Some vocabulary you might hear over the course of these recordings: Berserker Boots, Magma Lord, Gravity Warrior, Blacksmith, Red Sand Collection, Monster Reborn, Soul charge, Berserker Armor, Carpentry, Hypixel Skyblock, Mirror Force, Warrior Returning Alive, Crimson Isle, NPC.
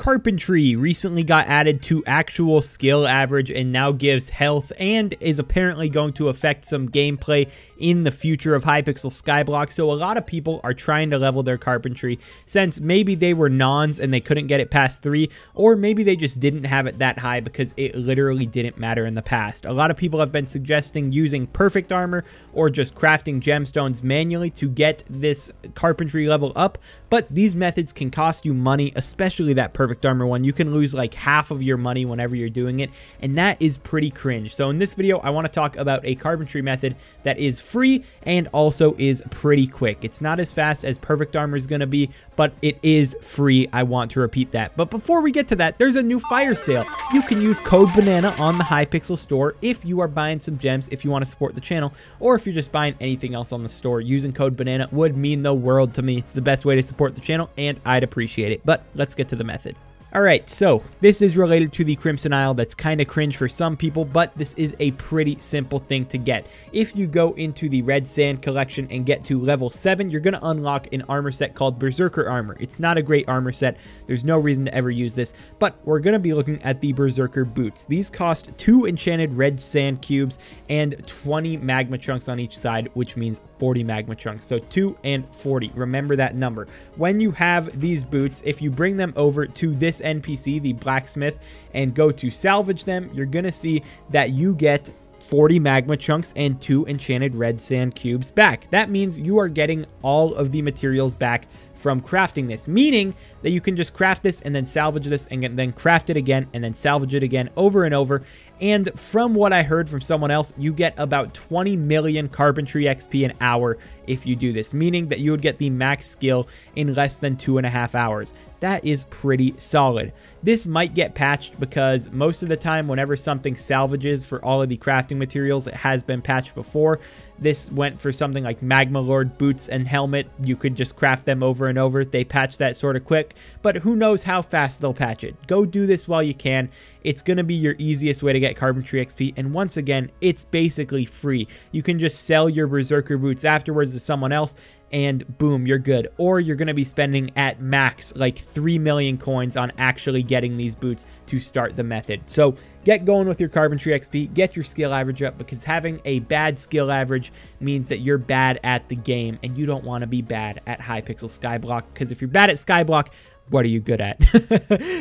Carpentry recently got added to actual skill average and now gives health and is apparently going to affect some gameplay in the future of Hypixel Skyblock. So a lot of people are trying to level their Carpentry since maybe they were nons and they couldn't get it past 3, or maybe they just didn't have it that high because it literally didn't matter in the past. A lot of people have been suggesting using perfect armor or just crafting gemstones manually to get this Carpentry level up, but these methods can cost you money, especially that perfect armor one. You can lose like half of your money whenever you're doing it, and that is pretty cringe. So in this video, I want to talk about a Carpentry method that is free and also is pretty quick. It's not as fast as perfect armor is going to be, but it is free. I want to repeat that. But before we get to that, there's a new fire sale. You can use code BANANA on the Hypixel store if you are buying some gems, if you want to support the channel, or if you're just buying anything else on the store. Using code BANANA would mean the world to me. It's the best way to support the channel, and I'd appreciate it. But let's get to the method. Alright, so this is related to the Crimson Isle. That's kind of cringe for some people, but this is a pretty simple thing to get. If you go into the Red Sand Collection and get to level 7, you're going to unlock an armor set called Berserker Armor. It's not a great armor set. There's no reason to ever use this, but we're going to be looking at the Berserker Boots. These cost 2 enchanted Red Sand Cubes and 20 Magma Chunks on each side, which means 40 Magma Chunks. So 2 and 40. Remember that number. When you have these boots, if you bring them over to this NPC, the Blacksmith, and go to salvage them, you're gonna see that you get 40 magma chunks and 2 enchanted red sand cubes back. That means you are getting all of the materials back from crafting this, meaning that you can just craft this and then salvage this and then craft it again and then salvage it again over and over. And from what I heard from someone else, you get about 20 million carpentry XP an hour if you do this, meaning that you would get the max skill in less than 2.5 hours. That is pretty solid. This might get patched because most of the time whenever something salvages for all of the crafting materials, it has been patched before. This went for something like Magma Lord boots and helmet. You could just craft them over and over. They patch that sort of quick, but who knows how fast they'll patch it. Go do this while you can. It's going to be your easiest way to get carpentry XP, and once again, it's basically free. You can just sell your berserker boots afterwards to someone else and boom, you're good. Or you're going to be spending at max like 3 million coins on actually getting these boots to start the method. So get going with your carpentry XP, get your skill average up, because having a bad skill average means that you're bad at the game, and you don't want to be bad at Hypixel Skyblock, because if you're bad at Skyblock, what are you good at?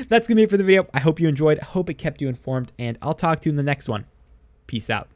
That's going to be it for the video. I hope you enjoyed. I hope it kept you informed, and I'll talk to you in the next one. Peace out.